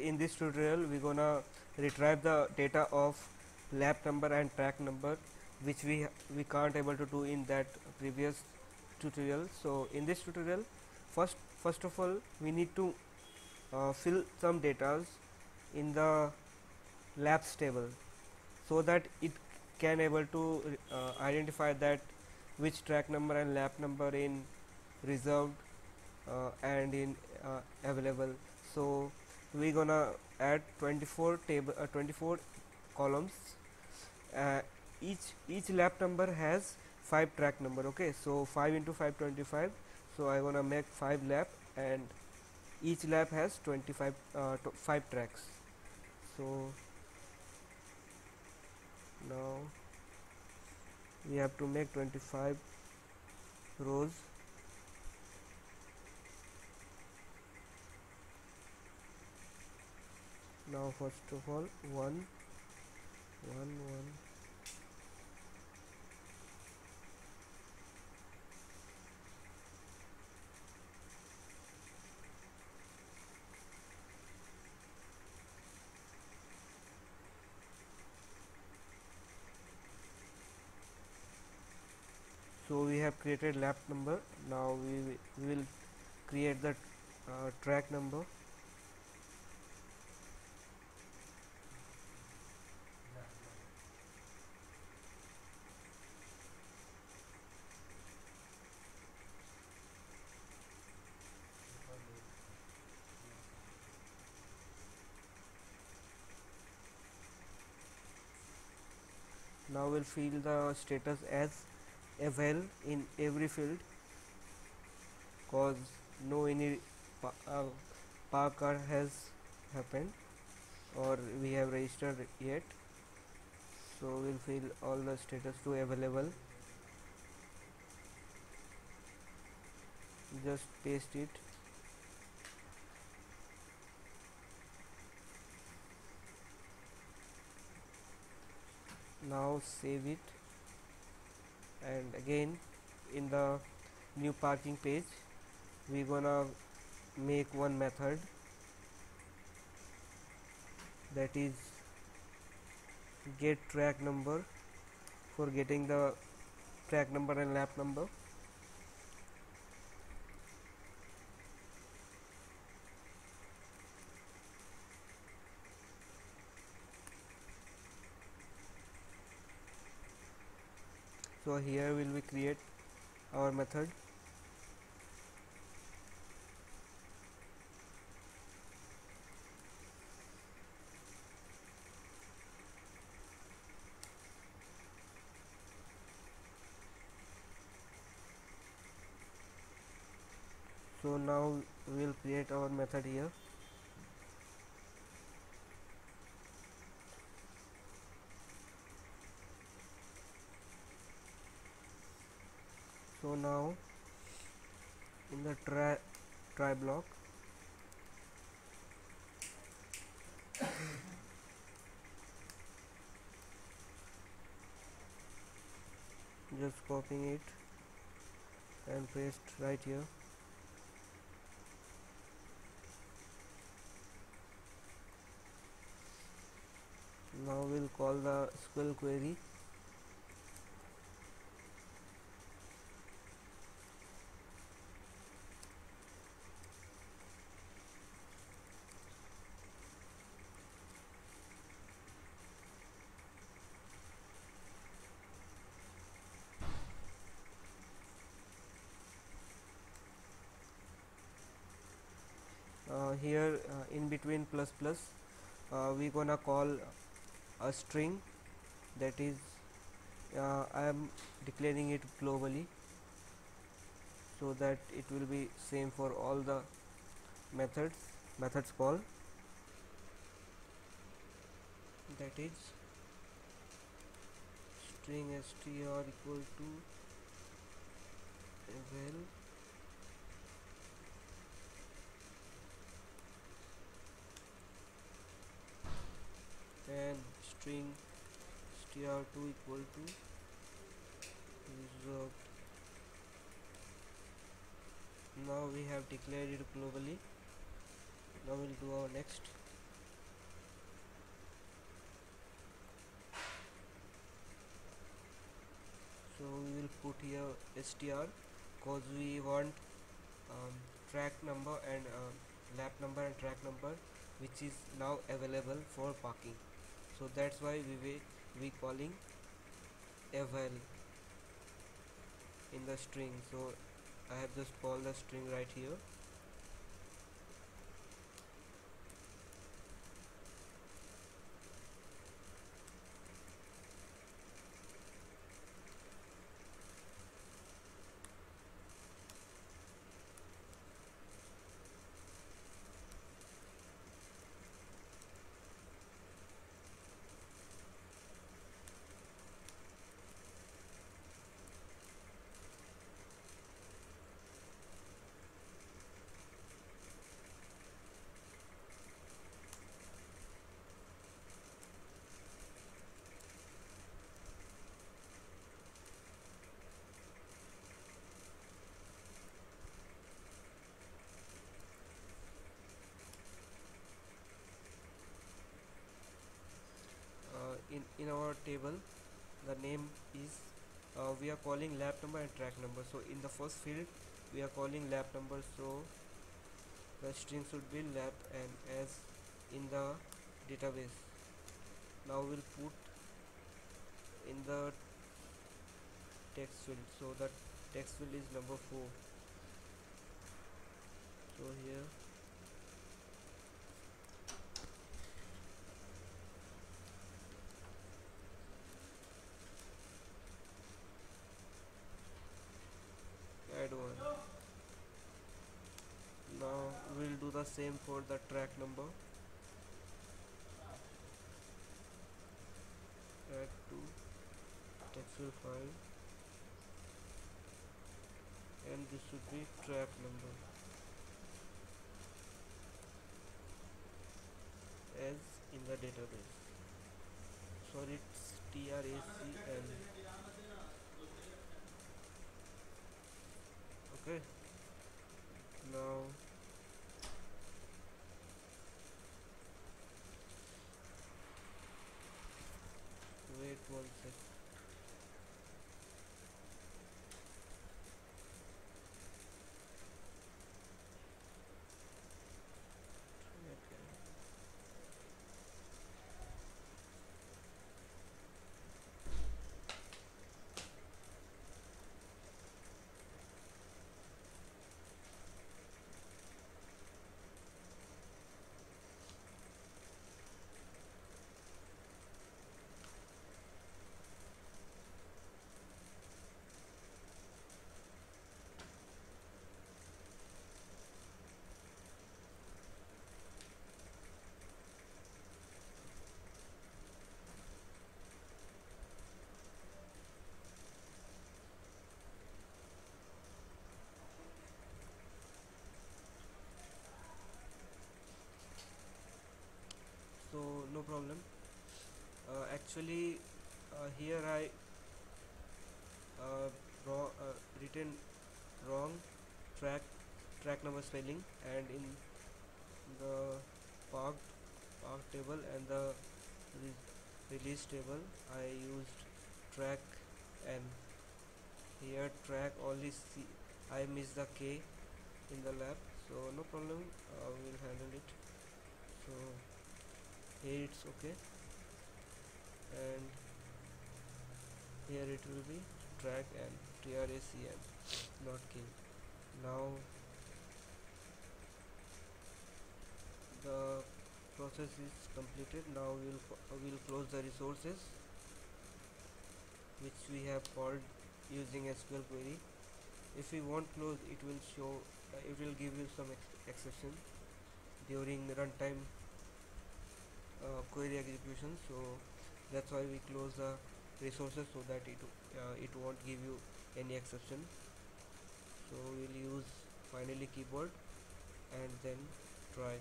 In this tutorial we gonna retrieve the data of lap number and track number, which we can't able to do in that previous tutorial. So in this tutorial first of all we need to fill some datas in the laps table so that it can able to identify that which track number and lap number in reserved and in available. So we gonna add 24 columns. Each lap number has 5 track number. Okay, so 5 into 5 25. So I gonna make 5 lap and each lap has 5 tracks. So now we have to make 25 rows. Now first of all 1 1 1, so we have created lap number. Now we will create the track number. Now we'll fill the status as avail in every field, cause no any power cut has happened or we have registered yet. So we'll fill all the status to available. Just paste it. Now save it, and again in the new parking page we gonna make one method, that is get track number, for getting the track number and lap number. So here will we create our method. So now we will create our method here. So now in the try block just copying it and paste right here. Now we'll call the SQL query. Here in between ++ we gonna call a string, that is I am declaring it globally so that it will be same for all the methods call, that is string str equal to avail. And string str2 equal to reserved. Now we have declared it globally. Now we'll do our next. put here str because we want track number and lap number and track number, which is now available for parking. So that's why we will be calling eval in the string. So I have just called the string right here. In our table, the name is we are calling lap number and track number. So in the first field we are calling lap number, so the string should be lap, and as in the database. Now we'll put in the text field, so the text field is number 4. So here one. Now we'll do the same for the track number. Add to text file, and this should be track number as in the database. Sorry, it's TRACL. Okay, now wait 1 second. So no problem. Actually here I written wrong track number spelling, and in the park table and the release table I used track N. Here track only C. I missed the K in the lab. So no problem, we'll handle it. So here it's okay, and here it will be track and TRACL, not K. Now the process is completed. Now we'll close the resources which we have called using SQL query. If we won't close, it will show, it will give you some exception during runtime query execution. So that's why we close the resources, so that it won't give you any exception. So we'll use finally keyboard and then try.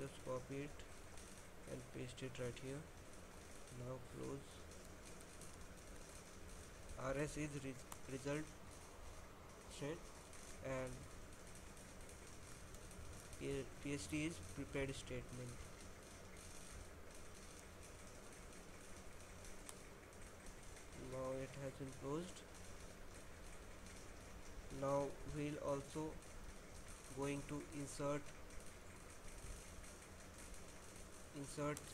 Just copy it and paste it right here. Now close. RS is result and PST is prepared statement. has been closed. Now we'll also going to insert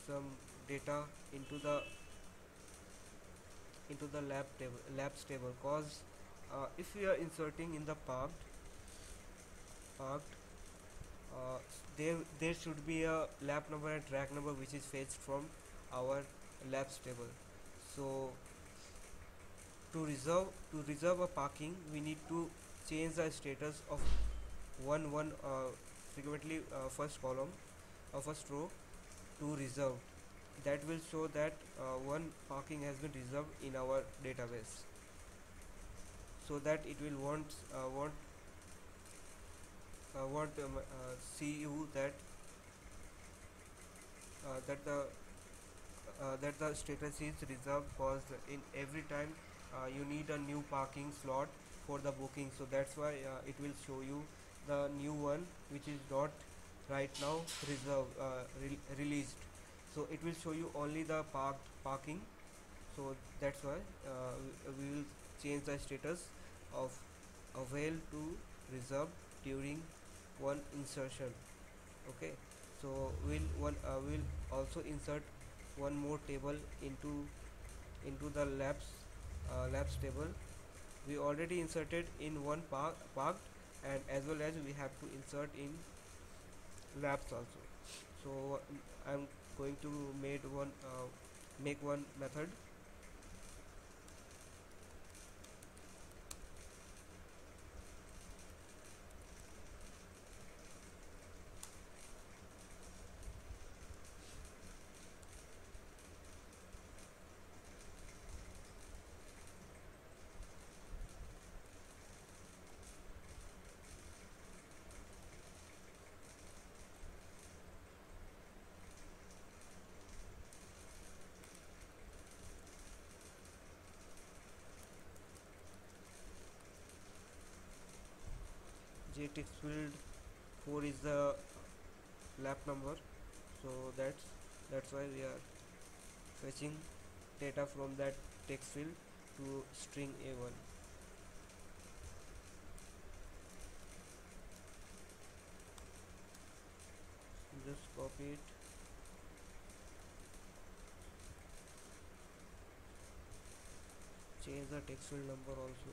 some data into the labs table, cause if we are inserting in the parked, there should be a lab number and track number which is fetched from our labs table. So to reserve a parking, we need to change the status of frequently first column or first row to reserved. That will show that one parking has been reserved in our database, so that it will see you that that the status is reserved, because in every time you need a new parking slot for the booking, so that's why it will show you the new one which is not right now reserved, released. So it will show you only the parked parking. So that's why we will change the status of avail to reserved during one insertion. Okay, so we'll also insert one more table into the labs table. We already inserted in one parked, and as well as we have to insert in labs also. So I'm going to make one method JText field 4 is the lap number, so that's why we are fetching data from that text field to string A1. Just copy it. Change the text field number also.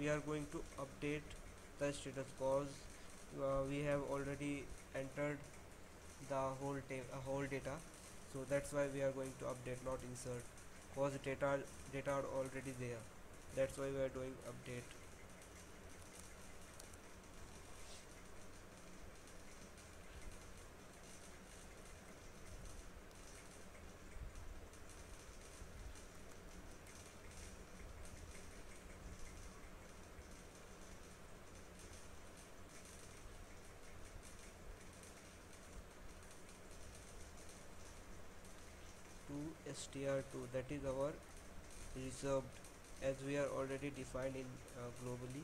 We are going to update the status, cause we have already entered the whole data, so that's why we are going to update, not insert, cause data are already there. That's why we are doing update. str2, that is our reserved, as we are already defined in globally.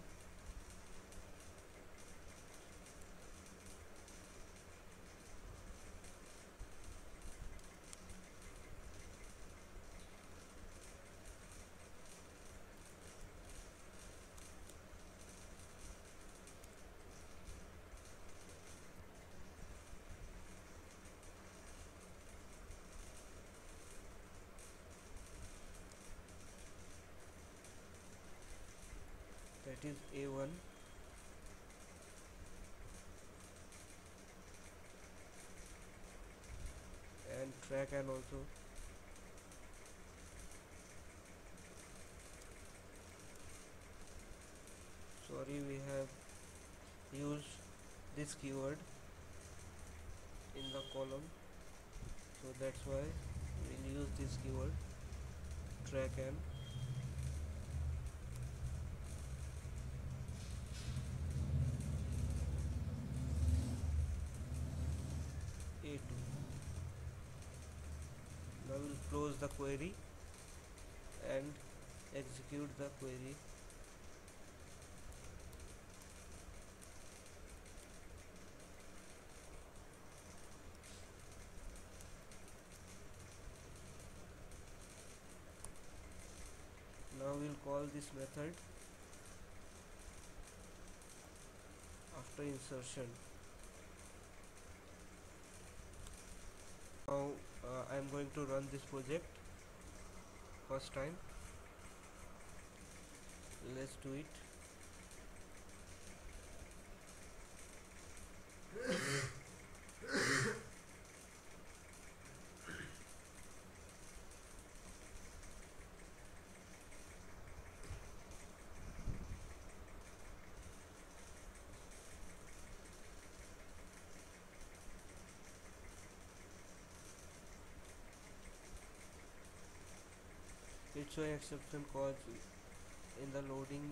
That is A1. And track and also sorry, we have used this keyword in the column, so that's why we'll use this keyword track and. Now we'll close the query, and execute the query. Now we'll call this method after insertion. Now I'm going to run this project first time. Let's do it. It's showing exception cause in the loading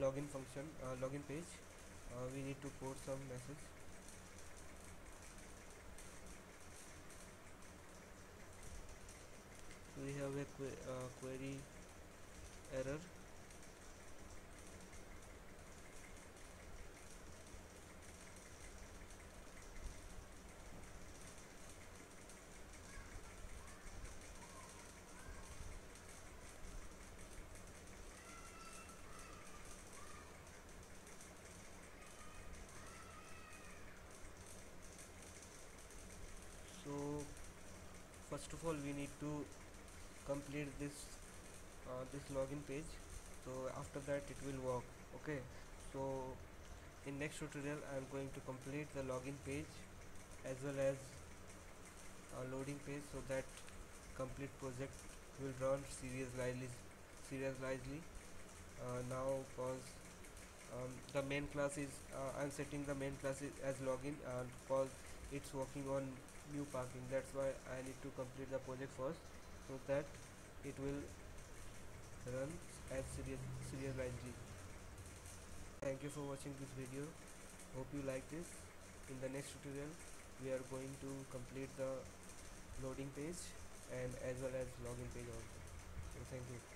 login function login page. We need to put some message. We have a query error. So first of all we need to complete this login page, so after that it will work. Okay, so in next tutorial I am going to complete the login page as well as a loading page, so that complete project will run serializely. Now pause. The main class is I'm setting the main class as login because it's working on new parking. That's why I need to complete the project first, so that it will run as serializely. Thank you for watching this video. Hope you like this. In the next tutorial we are going to complete the loading page and as well as login page also. So thank you.